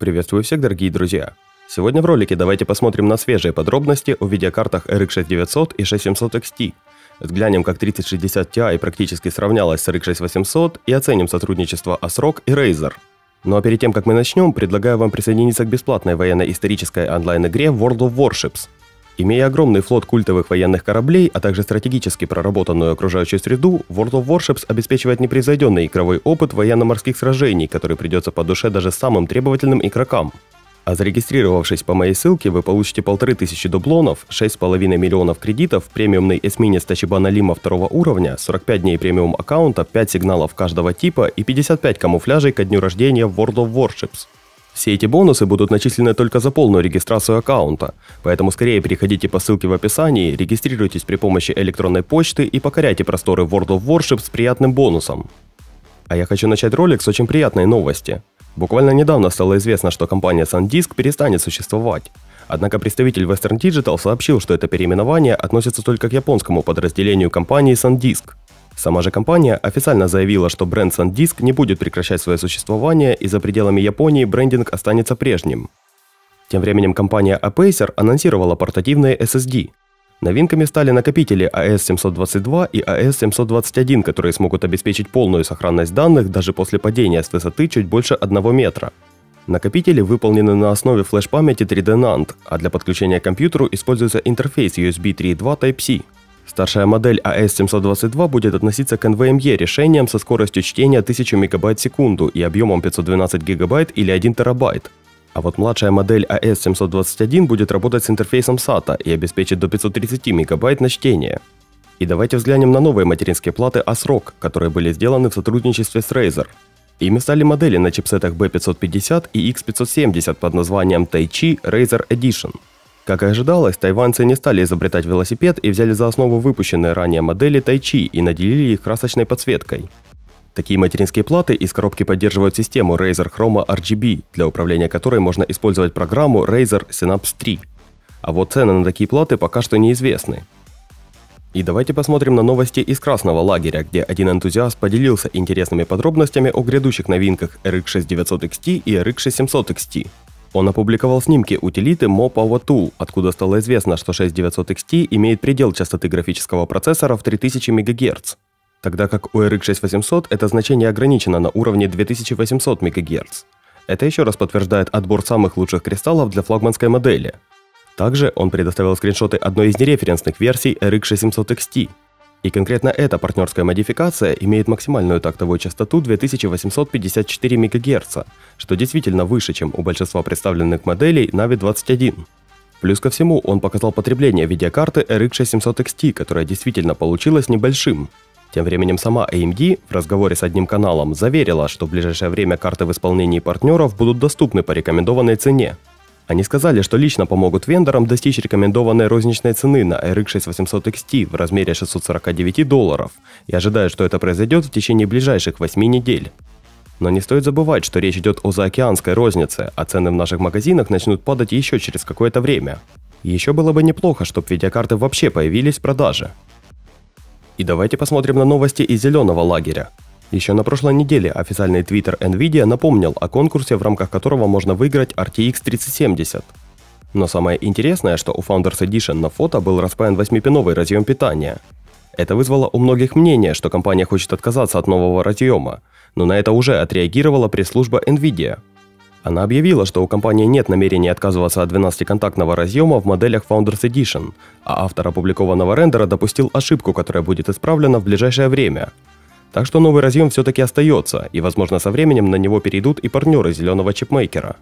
Приветствую всех, дорогие друзья! Сегодня в ролике давайте посмотрим на свежие подробности о видеокартах RX 6900 и 6700 XT. Взглянем, как 3060 Ti практически сравнялась с RX 6800 и оценим сотрудничество ASRock и Razer. Ну а перед тем, как мы начнем, предлагаю вам присоединиться к бесплатной военно-исторической онлайн-игре World of Warships. Имея огромный флот культовых военных кораблей, а также стратегически проработанную окружающую среду, World of Warships обеспечивает непревзойденный игровой опыт военно-морских сражений, который придется по душе даже самым требовательным игрокам. А зарегистрировавшись по моей ссылке, вы получите 1500 дублонов, 6,5 миллионов кредитов, премиумный эсминец Тачибана Лима 2 уровня, 45 дней премиум аккаунта, 5 сигналов каждого типа и 55 камуфляжей ко дню рождения в World of Warships. Все эти бонусы будут начислены только за полную регистрацию аккаунта, поэтому скорее переходите по ссылке в описании, регистрируйтесь при помощи электронной почты и покоряйте просторы World of Warships с приятным бонусом. А я хочу начать ролик с очень приятной новости. Буквально недавно стало известно, что компания SanDisk перестанет существовать. Однако представитель Western Digital сообщил, что это переименование относится только к японскому подразделению компании SanDisk. Сама же компания официально заявила, что бренд SanDisk не будет прекращать свое существование и за пределами Японии брендинг останется прежним. Тем временем компания Apacer анонсировала портативные SSD. Новинками стали накопители AS722 и AS721, которые смогут обеспечить полную сохранность данных даже после падения с высоты чуть больше 1 метра. Накопители выполнены на основе флеш-памяти 3D NAND, а для подключения к компьютеру используется интерфейс USB 3.2 Type-C. Старшая модель AS722 будет относиться к NVMe решениям со скоростью чтения 1000 МБ в секунду и объемом 512 ГБ или 1 ТБ. А вот младшая модель AS721 будет работать с интерфейсом SATA и обеспечит до 530 МБ на чтение. И давайте взглянем на новые материнские платы ASRock, которые были сделаны в сотрудничестве с Razer. Ими стали модели на чипсетах B550 и X570 под названием Taichi Razer Edition. Как и ожидалось, тайваньцы не стали изобретать велосипед и взяли за основу выпущенные ранее модели Taichi и наделили их красочной подсветкой. Такие материнские платы из коробки поддерживают систему Razer Chroma RGB, для управления которой можно использовать программу Razer Synapse 3. А вот цены на такие платы пока что неизвестны. И давайте посмотрим на новости из красного лагеря, где один энтузиаст поделился интересными подробностями о грядущих новинках RX 6900 XT и RX 6700 XT. Он опубликовал снимки утилиты Mo Power Tool, откуда стало известно, что 6900 XT имеет предел частоты графического процессора в 3000 МГц. Тогда как у RX 6800 это значение ограничено на уровне 2800 МГц. Это еще раз подтверждает отбор самых лучших кристаллов для флагманской модели. Также он предоставил скриншоты одной из нереференсных версий RX 6700 XT. И конкретно эта партнерская модификация имеет максимальную тактовую частоту 2854 МГц, что действительно выше, чем у большинства представленных моделей Navi 21. Плюс ко всему, он показал потребление видеокарты RX 6700 XT, которая действительно получилась небольшим. Тем временем сама AMD в разговоре с одним каналом заверила, что в ближайшее время карты в исполнении партнеров будут доступны по рекомендованной цене. Они сказали, что лично помогут вендорам достичь рекомендованной розничной цены на RX 6800 XT в размере $649 и ожидают, что это произойдет в течение ближайших 8 недель. Но не стоит забывать, что речь идет о заокеанской рознице, а цены в наших магазинах начнут падать еще через какое-то время. Еще было бы неплохо, чтобы видеокарты вообще появились в продаже. И давайте посмотрим на новости из зеленого лагеря. Еще на прошлой неделе официальный твиттер Nvidia напомнил о конкурсе, в рамках которого можно выиграть RTX 3070. Но самое интересное, что у Founders Edition на фото был распаян 8-пиновый разъем питания. Это вызвало у многих мнение, что компания хочет отказаться от нового разъема, но на это уже отреагировала пресс-служба Nvidia. Она объявила, что у компании нет намерения отказываться от 12-контактного разъема в моделях Founders Edition, а автор опубликованного рендера допустил ошибку, которая будет исправлена в ближайшее время. Так что новый разъем все-таки остается, и возможно со временем на него перейдут и партнеры зеленого чипмейкера.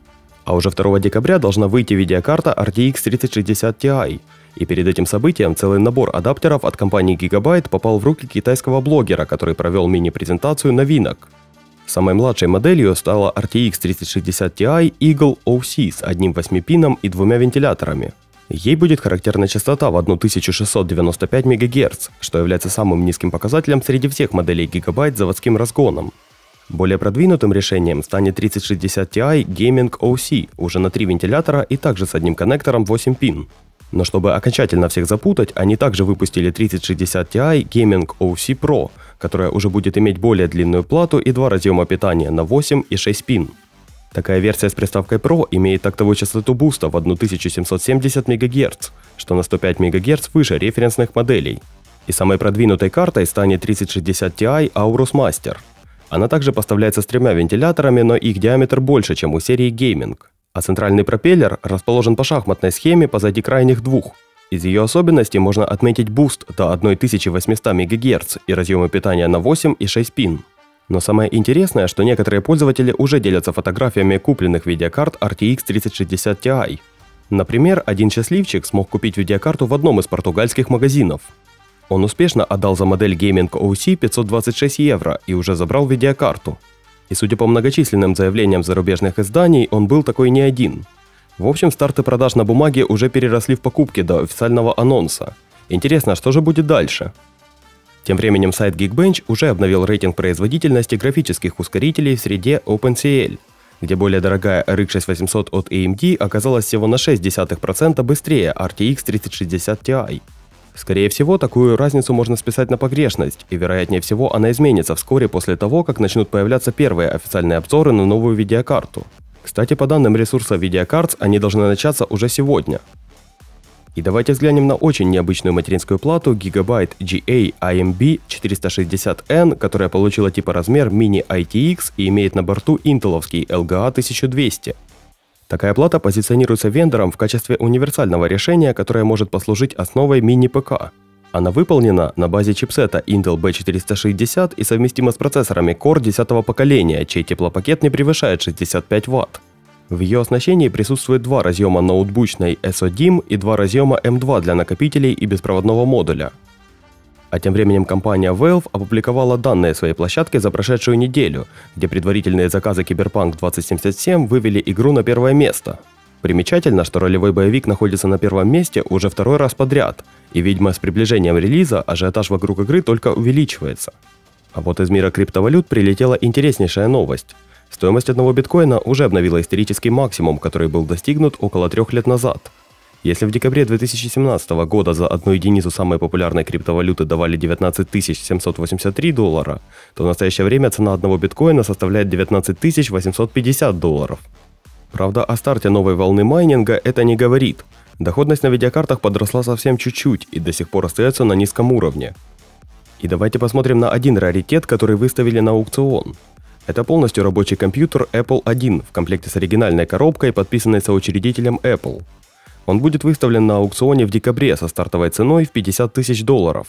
А уже 2 декабря должна выйти видеокарта RTX 3060 Ti, и перед этим событием целый набор адаптеров от компании Geekbench попал в руки китайского блогера, который провел мини-презентацию новинок. Самой младшей моделью стала RTX 3060 Ti Eagle OC с одним 8-пином и 2 вентиляторами. Ей будет характерна частота в 1695 МГц, что является самым низким показателем среди всех моделей Geekbench с заводским разгоном. Более продвинутым решением станет 3060 Ti Gaming OC, уже на 3 вентилятора и также с одним коннектором 8 пин. Но чтобы окончательно всех запутать, они также выпустили 3060 Ti Gaming OC Pro, которая уже будет иметь более длинную плату и 2 разъема питания на 8 и 6 пин. Такая версия с приставкой Pro имеет тактовую частоту буста в 1770 МГц, что на 105 МГц выше референсных моделей. И самой продвинутой картой станет 3060 Ti Aorus Master. Она также поставляется с тремя вентиляторами, но их диаметр больше, чем у серии Gaming. А центральный пропеллер расположен по шахматной схеме позади крайних двух. Из ее особенностей можно отметить буст до 1800 МГц и разъемы питания на 8 и 6 пин. Но самое интересное, что некоторые пользователи уже делятся фотографиями купленных видеокарт RTX 3060 Ti. Например, один счастливчик смог купить видеокарту в одном из португальских магазинов. Он успешно отдал за модель Gaming OC 526 евро и уже забрал видеокарту. И судя по многочисленным заявлениям зарубежных изданий, он был такой не один. В общем, старты продаж на бумаге уже переросли в покупки до официального анонса. Интересно, что же будет дальше? Тем временем сайт Geekbench уже обновил рейтинг производительности графических ускорителей в среде OpenCL, где более дорогая RX 6800 от AMD оказалась всего на 0,6% быстрее RTX 3060 Ti. Скорее всего, такую разницу можно списать на погрешность, и вероятнее всего она изменится вскоре после того, как начнут появляться первые официальные обзоры на новую видеокарту. Кстати, по данным ресурса Videocards, они должны начаться уже сегодня. И давайте взглянем на очень необычную материнскую плату Gigabyte GA-IMB 460N, которая получила типоразмер Mini ITX и имеет на борту интеловский LGA 1200. Такая плата позиционируется вендором в качестве универсального решения, которое может послужить основой мини-ПК. Она выполнена на базе чипсета Intel B460 и совместима с процессорами Core 10-го поколения, чей теплопакет не превышает 65 Вт. В ее оснащении присутствует два разъема ноутбучной SO-DIMM и два разъема M2 для накопителей и беспроводного модуля. А тем временем компания Valve опубликовала данные своей площадки за прошедшую неделю, где предварительные заказы Cyberpunk 2077 вывели игру на первое место. Примечательно, что ролевой боевик находится на первом месте уже второй раз подряд, и, видимо, с приближением релиза ажиотаж вокруг игры только увеличивается. А вот из мира криптовалют прилетела интереснейшая новость. Стоимость одного биткоина уже обновила исторический максимум, который был достигнут около 3 лет назад. Если в декабре 2017 года за одну единицу самой популярной криптовалюты давали 19 783 доллара, то в настоящее время цена одного биткоина составляет 19 850 долларов. Правда, о старте новой волны майнинга это не говорит. Доходность на видеокартах подросла совсем чуть-чуть и до сих пор остается на низком уровне. И давайте посмотрим на один раритет, который выставили на аукцион. Это полностью рабочий компьютер Apple I в комплекте с оригинальной коробкой, подписанной соучредителем Apple. Он будет выставлен на аукционе в декабре со стартовой ценой в 50 тысяч долларов.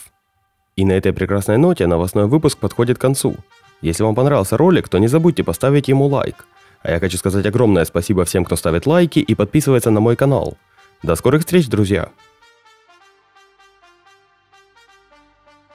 И на этой прекрасной ноте новостной выпуск подходит к концу. Если вам понравился ролик, то не забудьте поставить ему лайк. А я хочу сказать огромное спасибо всем, кто ставит лайки и подписывается на мой канал. До скорых встреч, друзья!